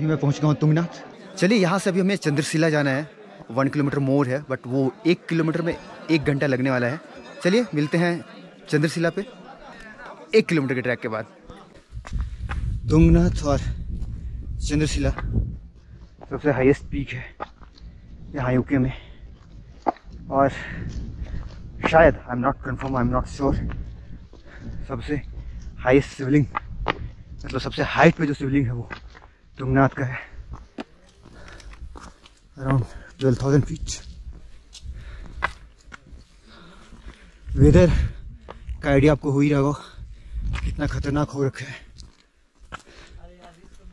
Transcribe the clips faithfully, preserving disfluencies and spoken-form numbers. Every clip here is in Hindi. अभी मैं पहुंच गया हूँ तुंगनाथ। चलिए यहाँ से अभी हमें चंद्रशिला जाना है। वन किलोमीटर मोर है बट वो एक किलोमीटर में एक घंटा लगने वाला है। चलिए मिलते हैं चंद्रशिला पे एक किलोमीटर के ट्रैक के बाद। तुंगनाथ और चंद्रशिला सबसे हाईएस्ट पीक है यहाँ यूके में, और शायद I am not confirm I am not sure सबसे हाईएस्ट शिवलिंग, मतलब सबसे हाइट पे जो शिवलिंग है वो तुंगनाथ का है, around twelve thousand feet. Weather का आइडिया आपको हो ही रहा होगा कितना खतरनाक हो रखा है,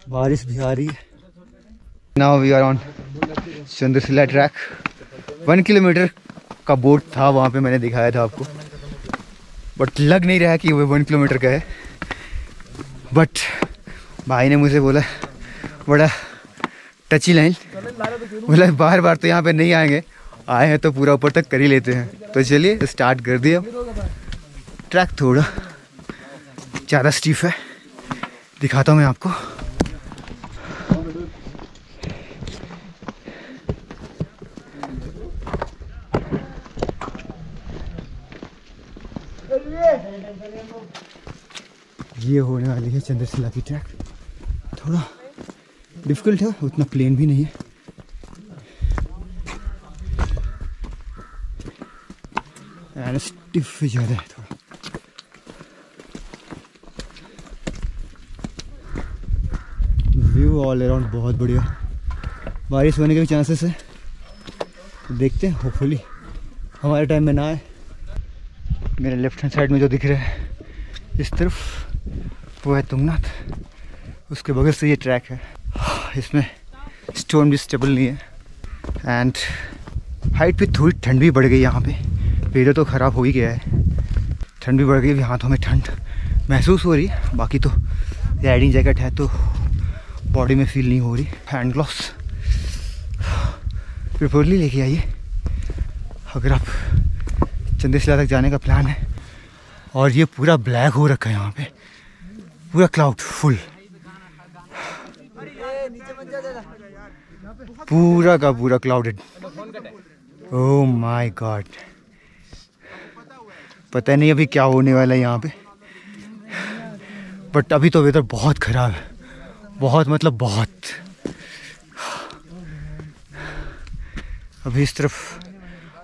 बारिश भी आ रही है। Now we are on Chandrashila track. One kilometre का बोर्ड था वहाँ पे, मैंने दिखाया था आपको, बट लग नहीं रहा कि वो वन किलोमीटर का है। बट भाई ने मुझे बोला बड़ा टची लाइन, बोला बार बार तो यहाँ पे नहीं आएंगे, आए हैं तो पूरा ऊपर तक कर ही लेते हैं। तो चलिए स्टार्ट कर दिया। ट्रैक थोड़ा ज़्यादा स्टीफ है, दिखाता हूँ मैं आपको। ये होने वाली है चंद्रशिला की ट्रैक। थोड़ा डिफिकल्ट है, उतना प्लेन भी नहीं है। एंड स्टिफ ज़्यादा है थोड़ा। व्यू ऑल अराउंड बहुत बढ़िया। बारिश होने के भी चांसेस है, देखते हैं होपफुली हमारे टाइम में ना आए। मेरे लेफ्ट हैंड साइड में जो दिख रहा है इस तरफ वो है तुंगनाथ, उसके बगल से ये ट्रैक है। इसमें स्टोन भी स्टेबल नहीं है, एंड हाइट पे थोड़ी ठंड भी बढ़ गई। यहाँ पे वेदर तो ख़राब हो ही गया है, ठंड भी बढ़ गई। यहाँ तो हमें ठंड महसूस हो रही है, बाकी तो राइडिंग जैकेट है तो बॉडी में फील नहीं हो रही। हैंड ग्लव्स प्रिफरली लेके आइए अगर आप चंद्रशिला तक जाने का प्लान है। और ये पूरा ब्लैक हो रखा है यहाँ पे, पूरा क्लाउड फुल, पूरा का पूरा क्लाउडेड। ओह माय गॉड, पता नहीं अभी क्या होने वाला है यहाँ पे। बट अभी तो वेदर बहुत ख़राब है, बहुत मतलब बहुत। अभी इस तरफ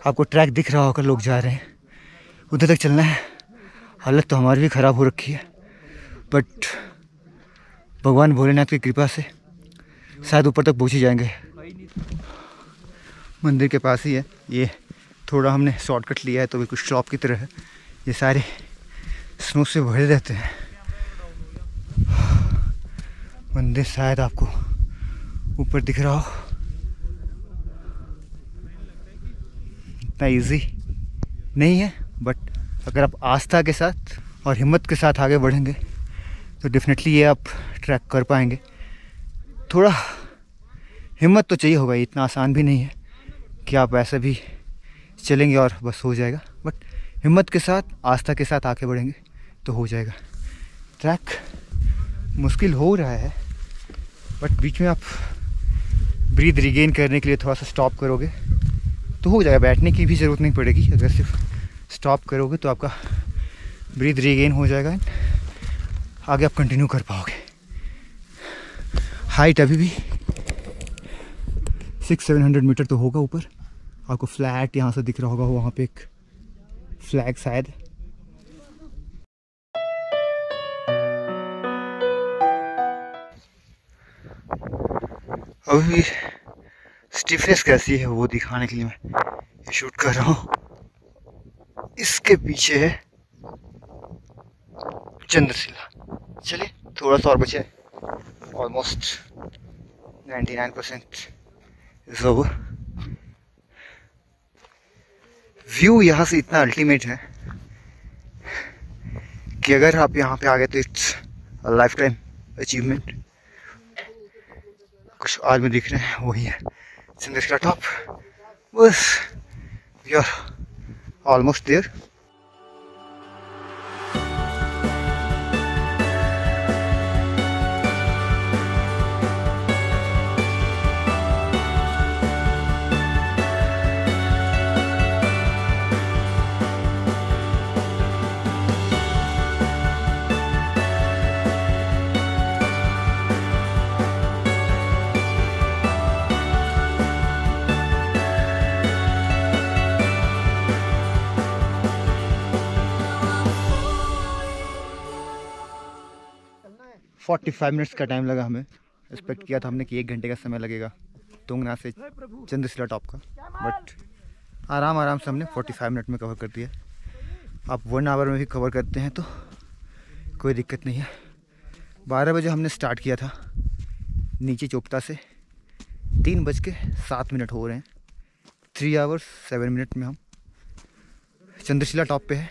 आपको ट्रैक दिख रहा होगा, लोग जा रहे हैं, उधर तक चलना है। हालत तो हमारी भी ख़राब हो रखी है, बट भगवान भोलेनाथ की कृपा से शायद ऊपर तक पहुँच ही जाएंगे। मंदिर के पास ही है ये, थोड़ा हमने शॉर्टकट लिया है तो बिल्कुल शॉप की तरह है। ये सारे स्नो से भरे रहते हैं। मंदिर शायद आपको ऊपर दिख रहा हो। इजी नहीं है, बट अगर आप आस्था के साथ और हिम्मत के साथ आगे बढ़ेंगे तो डेफिनेटली ये आप ट्रैक कर पाएंगे। थोड़ा हिम्मत तो चाहिए होगा, इतना आसान भी नहीं है कि आप ऐसे भी चलेंगे और बस हो जाएगा। बट हिम्मत के साथ आस्था के साथ आगे बढ़ेंगे तो हो जाएगा। ट्रैक मुश्किल हो रहा है, बट बीच में आप ब्रीथ रिगेन करने के लिए थोड़ा सा स्टॉप करोगे तो हो जाएगा। बैठने की भी ज़रूरत नहीं पड़ेगी, अगर सिर्फ स्टॉप करोगे तो आपका ब्रीथ रीगेन हो जाएगा, आगे आप कंटिन्यू कर पाओगे। हाइट अभी भी सिक्स सेवन हंड्रेड मीटर तो होगा ऊपर। आपको फ्लैट यहाँ से दिख रहा होगा, वहाँ पे एक फ्लैग शायद। अभी स्टिफनेस कैसी है वो दिखाने के लिए मैं शूट कर रहा हूँ। इसके पीछे है चंद्रशिला। चलिए थोड़ा सा और बचे, almost ninety nine percent is over. View यहाँ से इतना अल्टीमेट है कि अगर आप यहाँ पे आ गए तो it's a lifetime achievement. कुछ आदमी दिख रहे हैं, वही है चंद्रशिला टॉप। बस वी आर ऑलमोस्ट देयर। पैंतालीस मिनट्स का टाइम लगा, हमें एक्सपेक्ट किया था हमने कि एक घंटे का समय लगेगा तुंगनाथ से चंद्रशिला टॉप का, बट आराम आराम से हमने पैंतालीस मिनट में कवर कर दिया। आप वन आवर में भी कवर करते हैं तो कोई दिक्कत नहीं है। बारह बजे हमने स्टार्ट किया था नीचे चोपता से, तीन बज के सात मिनट हो रहे हैं, थ्री आवर्स सेवन मिनट में हम चंद्रशिला टॉप पे है।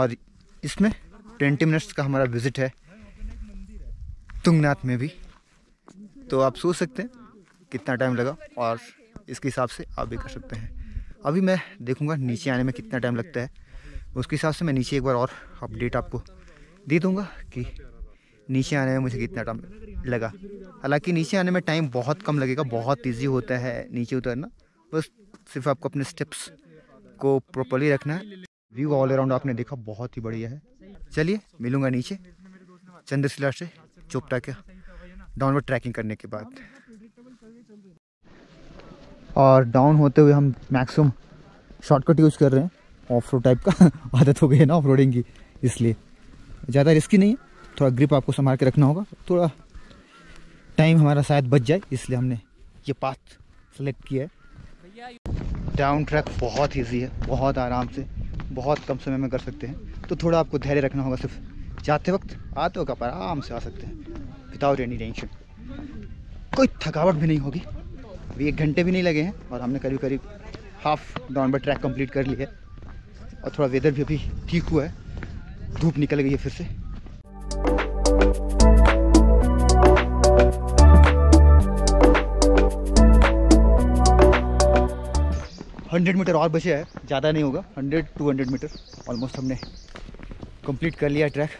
और इसमें ट्वेंटी मिनट्स का हमारा विज़िट है तुंगनाथ में भी, तो आप सोच सकते हैं कितना टाइम लगा और इसके हिसाब से आप भी कर सकते हैं। अभी मैं देखूंगा नीचे आने में कितना टाइम लगता है, उसके हिसाब से मैं नीचे एक बार और अपडेट आपको दे दूंगा कि नीचे आने में मुझे कितना टाइम लगा। हालांकि नीचे आने में टाइम बहुत कम लगेगा, बहुत ईजी होता है नीचे उतरना, बस सिर्फ आपको अपने स्टेप्स को प्रॉपर्ली रखना है। व्यू ऑल अराउंड आपने देखा, बहुत ही बढ़िया है। चलिए मिलूँगा नीचे चंद्रशिला से चोपटा के डाउनवर्ड ट्रैकिंग करने के बाद। और डाउन होते हुए हम मैक्सिमम शॉर्टकट यूज़ कर रहे हैं, ऑफ रोड टाइप का आदत हो गई है ना ऑफ रोडिंग की, इसलिए ज़्यादा रिस्की नहीं है, थोड़ा ग्रिप आपको संभाल के रखना होगा। थोड़ा टाइम हमारा शायद बच जाए इसलिए हमने ये पाथ सेलेक्ट किया है। डाउन ट्रैक बहुत ईजी है, बहुत आराम से, बहुत कम समय में कर सकते हैं, तो थोड़ा आपको धैर्य रखना होगा सिर्फ जाते वक्त, आते वक्त आप आराम से आ सकते हैं विदाउट एनी टेंशन। कोई थकावट भी नहीं होगी, अभी एक घंटे भी नहीं लगे हैं और हमने करीब करीब हाफ डाउनवर्ड ट्रैक कंप्लीट कर लिया है। और थोड़ा वेदर भी अभी ठीक हुआ है, धूप निकल गई है फिर से। हंड्रेड मीटर और बचे है, ज़्यादा नहीं होगा, hundred two hundred metre almost हमने कंप्लीट कर लिया ट्रैक।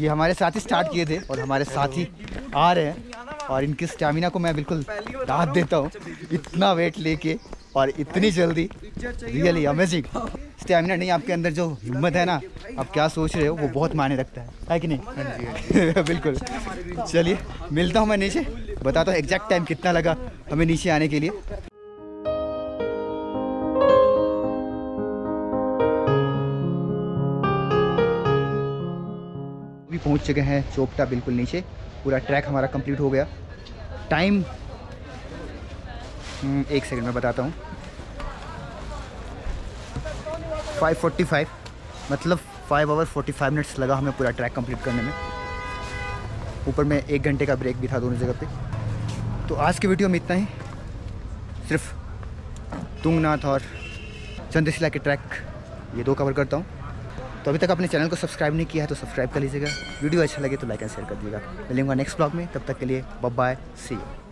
ये हमारे साथ ही स्टार्ट किए थे और हमारे साथ ही आ रहे हैं, और इनके स्टैमिना को मैं बिल्कुल दाद देता हूँ, इतना वेट लेके और इतनी जल्दी, रियली अमेजिंग। स्टैमिना नहीं, आपके अंदर जो हिम्मत है ना, आप क्या सोच रहे हो वो बहुत मायने रखता है, है कि नहीं? बिल्कुल। चलिए मिलता हूँ मैं नीचे, बताता हूँ एग्जैक्ट टाइम कितना लगा हमें नीचे आने के लिए। पहुंच चुके हैं चोपटा बिल्कुल नीचे, पूरा ट्रैक हमारा कंप्लीट हो गया। टाइम एक सेकंड में बताता हूँ, पाँच पैंतालीस, मतलब फाइव आवर पैंतालीस मिनट्स लगा हमें पूरा ट्रैक कंप्लीट करने में। ऊपर में एक घंटे का ब्रेक भी था दोनों जगह पे। तो आज के वीडियो में इतना ही, सिर्फ तुंगनाथ और चंद्रशिला के ट्रैक ये दो कवर करता हूँ। तो अभी तक आपने चैनल को सब्सक्राइब नहीं किया है तो सब्सक्राइब कर लीजिएगा, वीडियो अच्छा लगे तो लाइक एंड शेयर कर दीजिएगा। मिलेंगे नेक्स्ट ब्लॉग में, तब तक के लिए बाय बाय, सी यू।